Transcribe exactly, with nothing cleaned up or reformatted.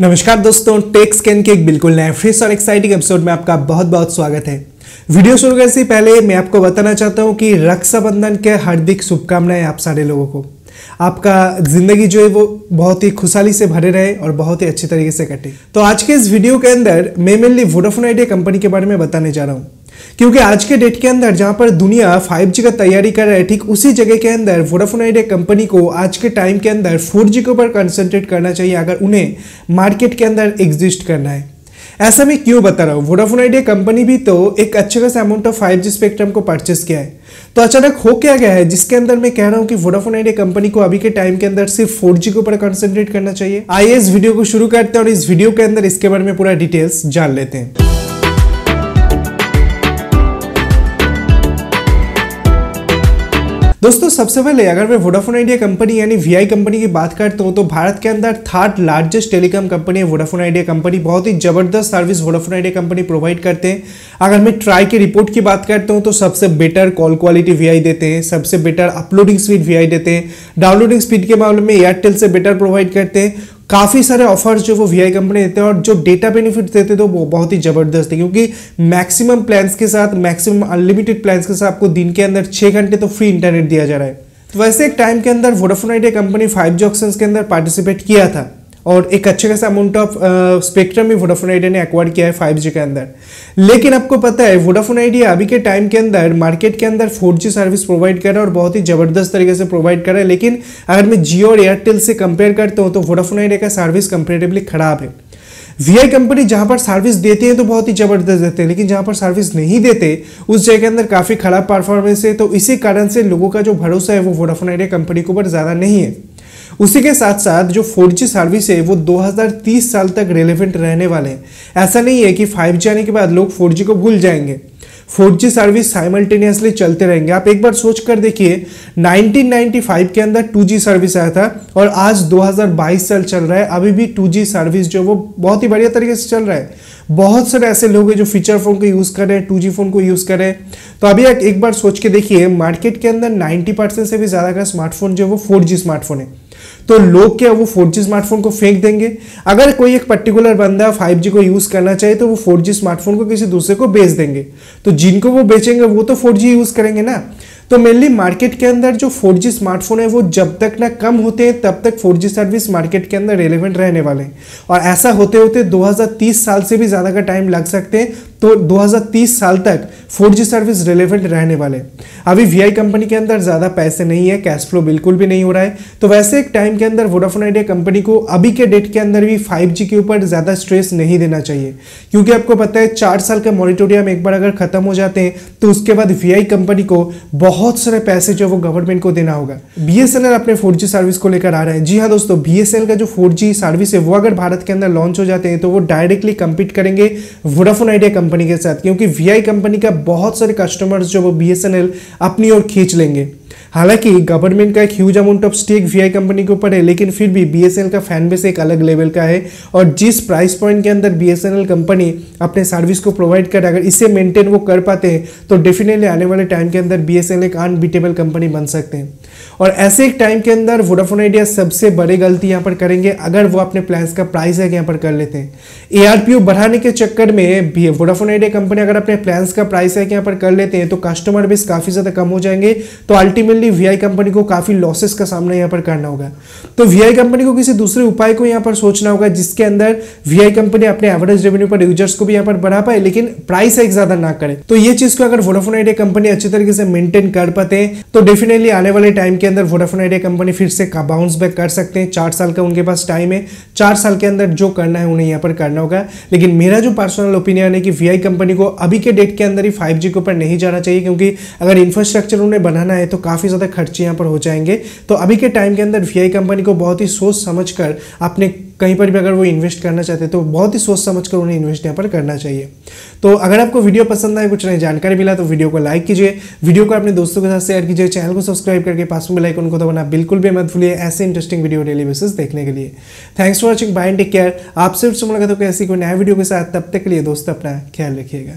नमस्कार दोस्तों, take scan के एक बिल्कुल नए फ्रेश और एक्साइटिंग एपिसोड में आपका बहुत बहुत स्वागत है। वीडियो शुरू करने से पहले मैं आपको बताना चाहता हूं कि रक्षाबंधन के हार्दिक शुभकामनाएं आप सारे लोगों को। आपका ज़िंदगी जो है वो बहुत ही खुशहाली से भरे रहे और बहुत ही अच्छी तरीके से कटे। तो आज के इस वीडियो के अंदर मैं मेनली वोडाफोन आइडिया कंपनी के बारे में बताने जा रहा हूँ, क्योंकि आज के डेट के अंदर जहां पर दुनिया फाइव जी का तैयारी कर रहा है, ठीक उसी जगह के अंदर वोडाफोन आइडिया कंपनी को आज के टाइम के अंदर फोर जी के ऊपर कंसंट्रेट करना चाहिए अगर उन्हें मार्केट के अंदर एग्जिस्ट करना है। ऐसा मैं क्यों बता रहा हूँ? वोडाफोन आइडिया कंपनी भी तो एक अच्छे खासा amount of five G spectrum को परचेस किया है, तो अचानक हो क्या गया है जिसके अंदर मैं कह रहा हूँ कि वोडाफोन आइडिया कंपनी को अभी के टाइम के अंदर सिर्फ फोर जी के ऊपर कंसंट्रेट करना चाहिए। आइए इस वीडियो को शुरू करते हैं और इस वीडियो के अंदर इसके बारे में पूरा डिटेल्स जान लेते हैं। दोस्तों सबसे पहले अगर मैं वोडाफोन आइडिया कंपनी यानी वी आई कंपनी की बात करता हूँ तो भारत के अंदर थर्ड लार्जेस्ट टेलीकॉम कंपनी है वोडाफोन आइडिया कंपनी। बहुत ही ज़बरदस्त service Vodafone Idea company provide करते हैं। अगर मैं ट्राई की रिपोर्ट की बात करता हूँ तो सबसे better call quality V I देते हैं, सबसे better uploading speed V I देते हैं, डाउनलोडिंग स्पीड के मामले में एयरटेल से बेटर प्रोवाइड करते हैं। काफ़ी सारे ऑफर्स जो वो वी आई कंपनी देते हैं और जो डेटा बेनिफिट देते हैं तो वो बहुत ही ज़बरदस्त है, क्योंकि मैक्सिमम प्लान्स के साथ, मैक्सिमम अनलिमिटेड प्लान्स के साथ आपको दिन के अंदर छः घंटे तो फ्री इंटरनेट दिया जा रहा है। तो वैसे एक टाइम के अंदर Vodafone Idea company five G options के अंदर पार्टिसिपेट किया था और एक अच्छे खासा अमाउंट ऑफ स्पेक्ट्रम भी वोडाफोन आइडिया ने एक्वायर किया है फाइव जी के अंदर। लेकिन आपको पता है वोडाफोन आइडिया अभी के टाइम के अंदर मार्केट के अंदर फोर जी सर्विस प्रोवाइड कर रहा है और बहुत ही ज़बरदस्त तरीके से प्रोवाइड कर रहा है। लेकिन अगर मैं जियो और एयरटेल से कंपेयर करता हूँ तो वोडाफोन आइडिया का सर्विस कंपेरेटिवली ख़राब है। वी आई कंपनी जहाँ पर सर्विस देती है तो बहुत ही ज़बरदस्त देते हैं, लेकिन जहाँ पर सर्विस नहीं देते उस जगह के अंदर काफ़ी ख़राब परफॉर्मेंस है। तो इसी कारण से लोगों का जो भरोसा है वो वोडाफोन आइडिया कंपनी के ऊपर ज़्यादा नहीं है। उसी के साथ साथ जो फोर जी सर्विस है वो दो हज़ार तीस साल तक रेलेवेंट रहने वाले हैं। ऐसा नहीं है कि फाइव जी आने के बाद लोग फोर जी को भूल जाएंगे। फोर जी सर्विस साइमल्टेनियसली चलते रहेंगे। आप एक बार सोच कर देखिए, नाइनटीन नाइंटी फाइव के अंदर टू जी सर्विस आया था और आज दो हज़ार बाईस साल चल रहा है, अभी भी टू जी सर्विस जो वो बहुत ही बढ़िया तरीके से चल रहा है। बहुत सारे ऐसे लोग हैं जो फीचर फ़ोन को यूज़ कर रहे हैं, टू जी फ़ोन को यूज़ कर रहे हैं। तो अभी एक बार सोच के देखिए, मार्केट के अंदर नाइंटी परसेंट से भी ज़्यादा का स्मार्टफोन जो वो फोर जी स्मार्टफोन है। तो लोग क्या वो फोर जी स्मार्टफोन को फेंक देंगे? अगर कोई एक पर्टिकुलर बंदा फाइव जी को यूज़ करना चाहे तो वो फोर जी स्मार्टफोन को किसी दूसरे को बेच देंगे। तो जिनको वो बेचेंगे वो तो फोर जी यूज़ करेंगे ना। तो मेनली मार्केट के अंदर जो फोर जी स्मार्टफोन है वो जब तक ना कम होते हैं तब तक फोर जी सर्विस मार्केट के अंदर रेलेवेंट रहने वाले हैं। और ऐसा होते होते दो हज़ार तीस साल से भी ज़्यादा का टाइम लग सकते हैं। तो दो हज़ार तीस साल तक फोर जी सर्विस रेलेवेंट रहने वाले। अभी वी आई कंपनी के अंदर ज़्यादा पैसे नहीं है, कैश फ्लो बिल्कुल भी नहीं हो रहा है। तो वैसे एक टाइम के अंदर वोडाफोन आइडिया कंपनी को अभी के डेट के अंदर भी फाइव जी के ऊपर ज़्यादा स्ट्रेस नहीं देना चाहिए, क्योंकि आपको पता है चार साल का मॉरिटोरियम एक बार अगर ख़त्म हो जाते हैं तो उसके बाद वी आई कंपनी को बहुत सारे पैसे जो वो गवर्नमेंट को देना होगा। बी एस एन एल अपने फोर जी सर्विस को लेकर आ रहा है। जी हाँ दोस्तों, बी एस एन एल का जो फोर जी सर्विस है वो अगर भारत के अंदर लॉन्च हो जाते हैं तो वो डायरेक्टली कंपीट करेंगे वोडाफोन आइडिया कंपनी के साथ, क्योंकि वी आई कंपनी का बहुत सारे कस्टमर्स जो वो बी एस एन एल अपनी ओर खींच लेंगे। हालांकि गवर्नमेंट का एक huge amount of stake V I company के ऊपर है, लेकिन फिर भी बी एस एन एल का फैन बेस एक अलग लेवल का है और जिस प्राइस पॉइंट के अंदर B S N L company अपने सर्विस को प्रोवाइड कर, अगर इसे मेंटेन वो कर पाते हैं तो डेफिनेटली आने वाले टाइम के अंदर बी एस एन एल एक अनबीटेबल कंपनी बन सकते हैं। और ऐसे एक टाइम के अंदर वोडाफोन आइडिया सबसे बड़ी गलती यहाँ पर करेंगे अगर वो अपने प्लान्स का प्राइस है यहाँ पर कर लेते हैं। ए आर पी ओ बढ़ाने के चक्कर में वोडाफोन आइडिया कंपनी अगर अपने प्लान्स का प्राइस है यहाँ पर कर लेते हैं तो कस्टमर बेस काफ़ी ज़्यादा कम हो जाएंगे। तो अल्टीमेटली वी आई कंपनी को काफी लॉसेस का सामना यहां पर करना होगा। तो वी आई कंपनी को किसी दूसरे उपाय को यहां पर सोचना होगा जिसके अंदर वी आई कंपनी अपने एवरेज रेवेन्यू पर यूजर्स को भी यहां पर बढ़ा पाए, लेकिन प्राइस हाइक ज्यादा ना करे। तो ये चीज को अगर वोडाफोन आइडिया कंपनी अच्छी तरीके से मेंटेन कर पाते हैं तो डेफिनेटली आने वाले टाइम के अंदर वोडाफोन आइडिया कंपनी फिर से बाउंस बैक कर सकते हैं। चार साल का उनके पास टाइम है, चार साल के अंदर जो करना है उन्हें यहां पर करना होगा। लेकिन मेरा जो पर्सनल ओपिनियन है कि वी आई कंपनी को अभी के डेट के अंदर ही फाइव जी के ऊपर नहीं जाना चाहिए, क्योंकि अगर इंफ्रास्ट्रक्चर उन्हें बनाना है तो काफी ज़्यादा खर्चे यहाँ पर हो जाएंगे। तो अभी के टाइम के अंदर वी आई कंपनी को बहुत ही सोच समझकर, अपने कहीं पर भी अगर वो इन्वेस्ट करना चाहते हैं तो बहुत ही सोच समझकर उन्हें इन्वेस्ट यहाँ पर करना चाहिए। तो अगर आपको वीडियो पसंद आए, कुछ नई जानकारी मिला तो वीडियो को लाइक कीजिए, वीडियो को अपने दोस्तों के साथ शेयर कीजिए, चैनल को सब्सक्राइब करके पास में बेल आइकन को दबाना बिल्कुल भी मत भूलिए ऐसे इंटरेस्टिंग वीडियो डेली बेसिस देखने के लिए। Thanks for watching, bye and take care. आपसे मुलाकात होकर ऐसी कोई नया वीडियो के साथ, तब तक के लिए दोस्त अपना ख्याल रखिएगा।